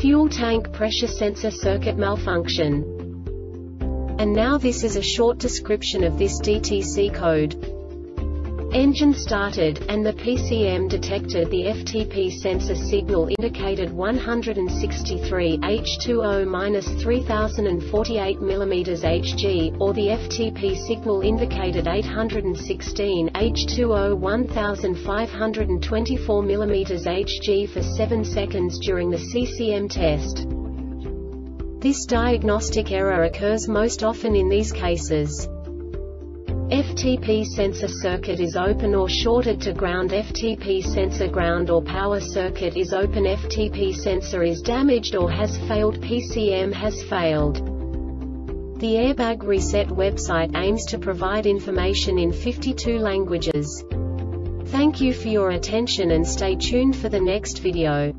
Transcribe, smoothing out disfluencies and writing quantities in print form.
fuel tank pressure sensor circuit malfunction. And now this is a short description of this DTC code. Engine started, and the PCM detected the FTP sensor signal indicated 163 H2O-3048 mm Hg, or the FTP signal indicated 816 H2O-1524 mm Hg for 7 seconds during the CCM test. This diagnostic error occurs most often in these cases. FTP sensor circuit is open or shorted to ground. FTP sensor ground or power circuit is open. FTP sensor is damaged or has failed. PCM has failed. The Airbag Reset website aims to provide information in 52 languages. Thank you for your attention and stay tuned for the next video.